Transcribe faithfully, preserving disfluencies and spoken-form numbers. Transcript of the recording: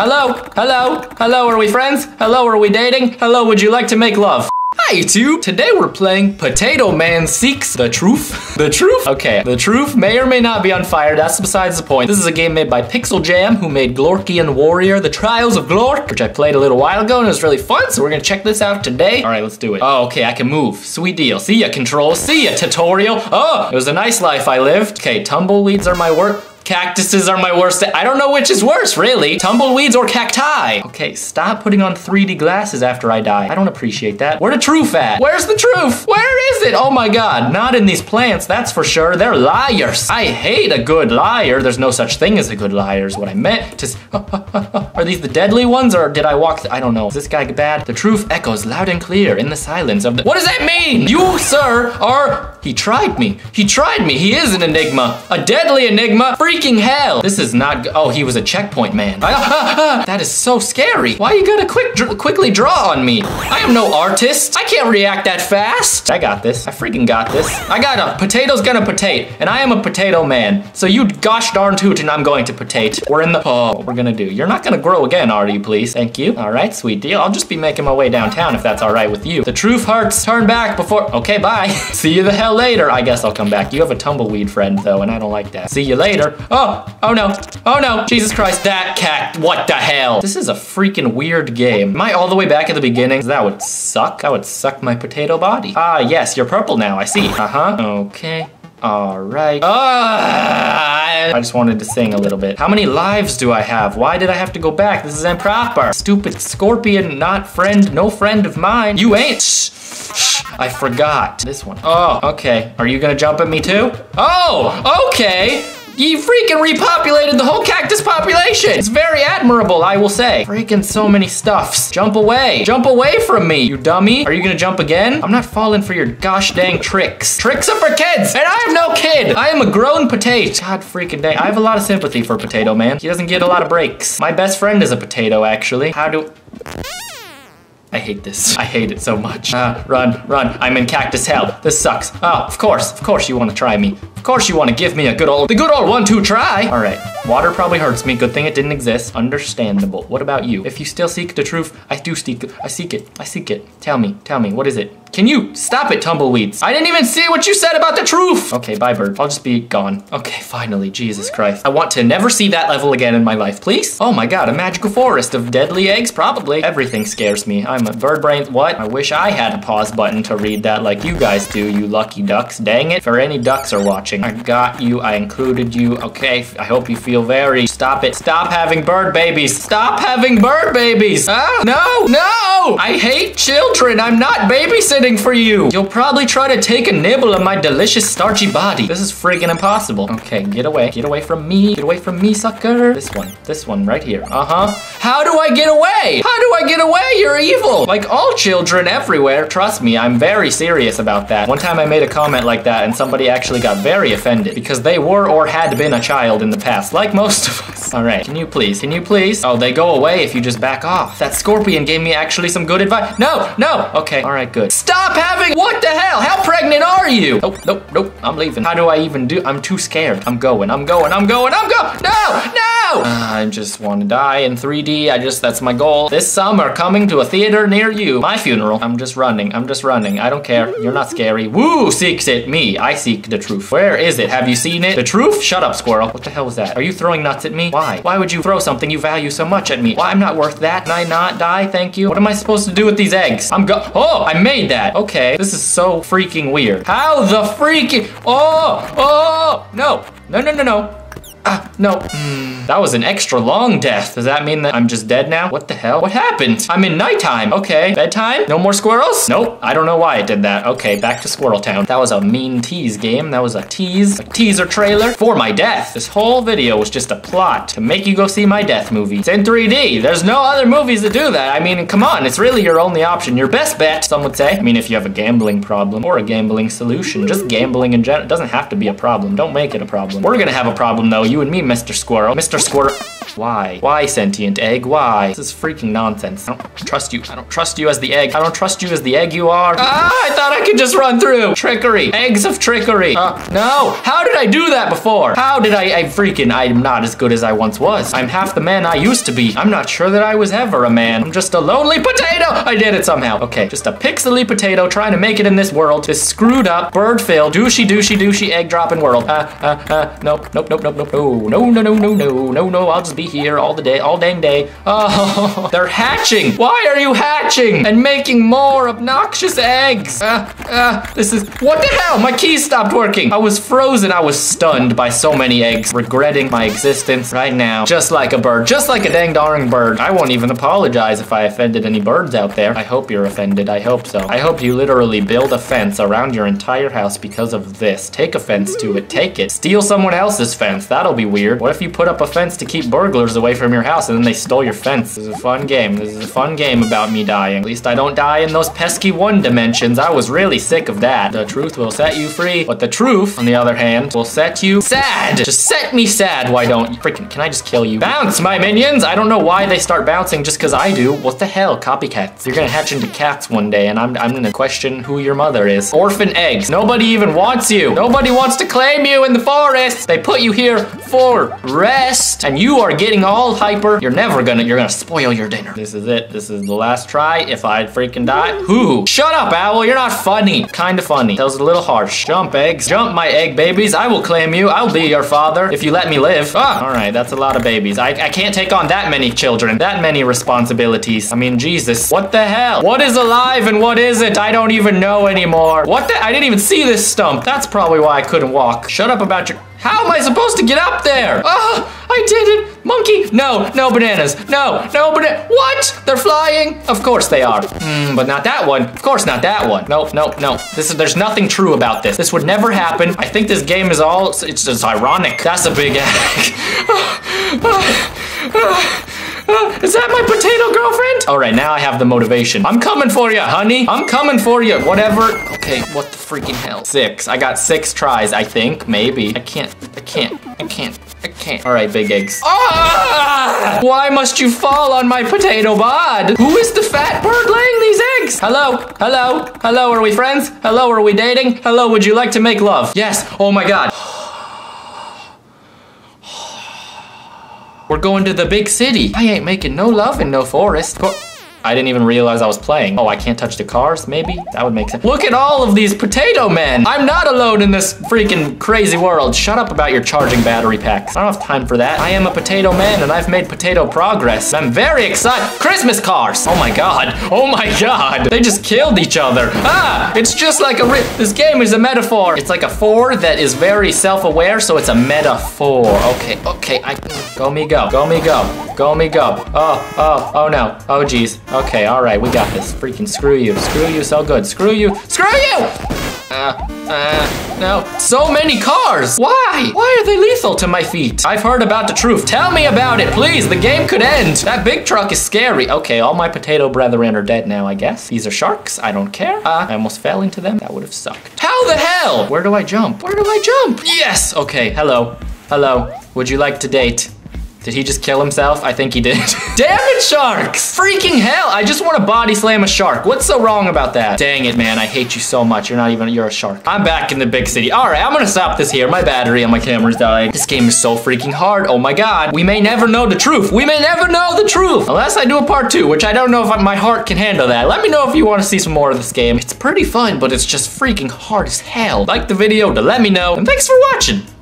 Hello? Hello? Hello, are we friends? Hello, are we dating? Hello, would you like to make love? Hi YouTube! Today we're playing Potatoman Seeks the Troof. The Troof? Okay, the Troof may or may not be on fire, that's besides the point. This is a game made by Pixeljam, who made Glorkian Warrior, The Trials of Glork, which I played a little while ago and it was really fun, so we're gonna check this out today. Alright, let's do it. Oh, okay, I can move. Sweet deal. See ya, control. See ya, tutorial. Oh, it was a nice life I lived. Okay, tumbleweeds are my work. Cactuses are my worst. I don't know which is worse, really. Tumbleweeds or cacti. Okay, stop putting on three D glasses after I die. I don't appreciate that. Where the troof at? Where's the troof? Where is it? Oh my God, not in these plants, that's for sure. They're liars. I hate a good liar. There's no such thing as a good liar is what I meant. Just, are these the deadly ones or did I walk? I don't know. Is this guy bad? The troof echoes loud and clear in the silence of the... What does that mean? You, sir, are... He tried me. He tried me. He is an enigma. A deadly enigma. Freak. Freaking hell! This is not. Oh, he was a checkpoint man. That is so scary. Why you gotta quick, dr quickly draw on me? I am no artist. I can't react that fast. I got this. I freaking got this. I got a potato's gonna potate, and I am a potato man. So you gosh darn toot, and I'm going to potate. We're in the. Oh, what we're gonna do? You're not gonna grow again, are you? Please, thank you. All right, sweet deal. I'll just be making my way downtown if that's all right with you. The truth hurts. Turn back before. Okay, bye. See you the hell later. I guess I'll come back. You have a tumbleweed friend though, and I don't like that. See you later. Oh, oh no, oh no. Jesus Christ, that cat, what the hell? This is a freaking weird game. Am I all the way back at the beginning? That would suck. I would suck my potato body. Ah, yes, you're purple now, I see. Uh-huh, okay. All right. Uh, I just wanted to sing a little bit. How many lives do I have? Why did I have to go back? This is improper. Stupid scorpion, not friend, no friend of mine. You ain't. I forgot. This one. Oh, okay. Are you gonna jump at me too? Oh, okay. You freaking repopulated the whole cactus population. It's very admirable, I will say. Freaking so many stuffs. Jump away. Jump away from me, you dummy. Are you gonna jump again? I'm not falling for your gosh dang tricks. Tricks are for kids, and I am no kid. I am a grown potato. God freaking dang. I have a lot of sympathy for Potato Man. He doesn't get a lot of breaks. My best friend is a potato, actually. How do... I hate this. I hate it so much. Uh, run, run. I'm in cactus hell. This sucks. Oh, of course. Of course you want to try me. Of course you want to give me a good old, the good old one, two try. All right. Water probably hurts me. Good thing it didn't exist. Understandable. What about you? If you still seek the truth, I do seek it. I seek it. I seek it. Tell me. Tell me. What is it? Can you stop it, tumbleweeds? I didn't even see what you said about the truth. Okay, bye, bird. I'll just be gone. Okay, finally. Jesus Christ. I want to never see that level again in my life, please. Oh my God, a magical forest of deadly eggs? Probably. Everything scares me. I'm a bird brain. What? I wish I had a pause button to read that like you guys do, you lucky ducks. Dang it. If any ducks are watching, I got you. I included you. Okay, I hope you feel very... Stop it. Stop having bird babies. Stop having bird babies. Ah, no, no. I hate children. I'm not babysitting for you. You'll probably try to take a nibble of my delicious starchy body. This is freaking impossible. Okay, get away. Get away from me. Get away from me, sucker. This one. This one right here. Uh-huh. How do I get away? How do I get away? You're evil. Like all children everywhere. Trust me, I'm very serious about that. One time I made a comment like that and somebody actually got very offended because they were or had been a child in the past, like most of us. All right. Can you please? Can you please? Oh, they go away if you just back off. That scorpion gave me actually some good advice. No, no. Okay. All right, good. Stop having, what the hell? How pregnant are you? Nope, nope, nope, I'm leaving. How do I even do, I'm too scared. I'm going, I'm going, I'm going, I'm going, no, no! Uh, I just wanna die in three D, I just, that's my goal. This summer, coming to a theater near you. My funeral, I'm just running, I'm just running. I don't care, you're not scary. Woo, seeks it, me, I seek the truth. Where is it, have you seen it? The truth? Shut up, squirrel. What the hell was that? Are you throwing nuts at me? Why? Why would you throw something you value so much at me? Why, I'm not worth that, can I not die, thank you? What am I supposed to do with these eggs? I'm go, oh, I made that. Okay, this is so freaking weird. How the freaking, oh, oh, no, no, no, no, no. Ah, no. Mm, that was an extra long death. Does that mean that I'm just dead now? What the hell? What happened? I'm in nighttime. Okay, bedtime? No more squirrels? Nope, I don't know why I did that. Okay, back to Squirrel Town. That was a mean tease game. That was a tease, a teaser trailer for my death. This whole video was just a plot to make you go see my death movie. It's in three D. There's no other movies that do that. I mean, come on, it's really your only option. Your best bet, some would say. I mean, if you have a gambling problem or a gambling solution, just gambling in general. It doesn't have to be a problem. Don't make it a problem. We're gonna have a problem though. You and me, Mister Squirrel. Mister Squirrel. Why? Why, sentient egg? Why? This is freaking nonsense. I don't trust you. I don't trust you as the egg. I don't trust you as the egg you are. Ah, I thought I could just run through. Trickery. Eggs of trickery. Uh, no. How did I do that before? How did I, I freaking, I'm not as good as I once was. I'm half the man I used to be. I'm not sure that I was ever a man. I'm just a lonely potato. I did it somehow. Okay, just a pixely potato trying to make it in this world. This screwed up, bird-filled, douchey, douchey, douchey, egg-dropping world. Uh, uh, uh, nope, nope, nope, nope, nope, no, no, no, no, no, no, no, no, I'll just be here all the day, all dang day. Oh, they're hatching. Why are you hatching and making more obnoxious eggs? Uh, uh, this is, what the hell? My keys stopped working. I was frozen. I was stunned by so many eggs, regretting my existence right now. Just like a bird, just like a dang darn bird. I won't even apologize if I offended any birds out there. I hope you're offended. I hope so. I hope you literally build a fence around your entire house because of this. Take offense to it. Take it. Steal someone else's fence. That'll be weird. What if you put up a fence to keep burglars away from your house and then they stole your fence? This is a fun game. This is a fun game about me dying. At least I don't die in those pesky one dimensions. I was really sick of that. The truth will set you free, but the truth, on the other hand, will set you sad. Just set me sad. Why don't you? Freaking, can I just kill you? Bounce, my minions! I don't know why they start bouncing just because I do. What the hell? Copycats. You're gonna hatch into cats one day and I'm, I'm gonna question who your mother is. Orphan eggs. Nobody even wants you. Nobody wants to claim you in the forest. They put you here for rest and you are getting all hyper. You're never gonna, you're gonna spoil your dinner. This is it. This is the last try. If I freaking die, who? Shut up, owl. You're not funny. Kind of funny. That was a little harsh. Jump, eggs. Jump, my egg babies. I will claim you. I'll be your father if you let me live. Ah, all right. That's a lot of babies. I, I can't take on that many children, that many responsibilities. I mean, Jesus, what the hell? What is alive and what isn't? I don't even know anymore. What the? I didn't even see this stump. That's probably why I couldn't walk. Shut up about your... How am I supposed to get up there? Oh, I did it. Monkey. No, no bananas. No, no banana. What? They're flying? Of course they are. Mm, but not that one. Of course not that one. No, no, no. This is, there's nothing true about this. This would never happen. I think this game is all, it's just ironic. That's a big egg. Uh, is that my potato girlfriend? All right, now I have the motivation. I'm coming for you, honey. I'm coming for you, whatever. Okay, what the freaking hell? Six, I got six tries, I think, maybe. I can't, I can't, I can't, I can't. All right, big eggs. Ah! Why must you fall on my potato bod? Who is the fat bird laying these eggs? Hello, hello, hello, are we friends? Hello, are we dating? Hello, would you like to make love? Yes, oh my God. We're going to the big city. I ain't making no love in no forest. But I didn't even realize I was playing. Oh, I can't touch the cars, maybe? That would make sense. Look at all of these potato men. I'm not alone in this freaking crazy world. Shut up about your charging battery packs. I don't have time for that. I am a potato man and I've made potato progress. I'm very excited. Christmas cars. Oh my God. Oh my God. They just killed each other. Ah, it's just like a, this game is a metaphor. It's like a four that is very self-aware, so it's a metaphor. Okay, okay, I, go me go, go me go, go me go. Oh, oh, oh no, oh geez. Okay, all right, we got this. Freaking screw you. Screw you so good. Screw you. Screw you! Uh, uh, no. So many cars. Why? Why are they lethal to my feet? I've heard about the truth. Tell me about it, please. The game could end. That big truck is scary. Okay, all my potato brethren are dead now, I guess. These are sharks. I don't care. Uh, I almost fell into them. That would have sucked. How the hell? Where do I jump? Where do I jump? Yes. Okay, hello. Hello. Would you like to date? Did he just kill himself? I think he did. Damn it, sharks! Freaking hell, I just want to body slam a shark. What's so wrong about that? Dang it, man, I hate you so much. You're not even, you're a shark. I'm back in the big city. All right, I'm gonna stop this here. My battery on my camera's dying. This game is so freaking hard. Oh my God. We may never know the truth. We may never know the truth. Unless I do a part two, which I don't know if my heart can handle that. Let me know if you want to see some more of this game. It's pretty fun, but it's just freaking hard as hell. Like the video to let me know, and thanks for watching.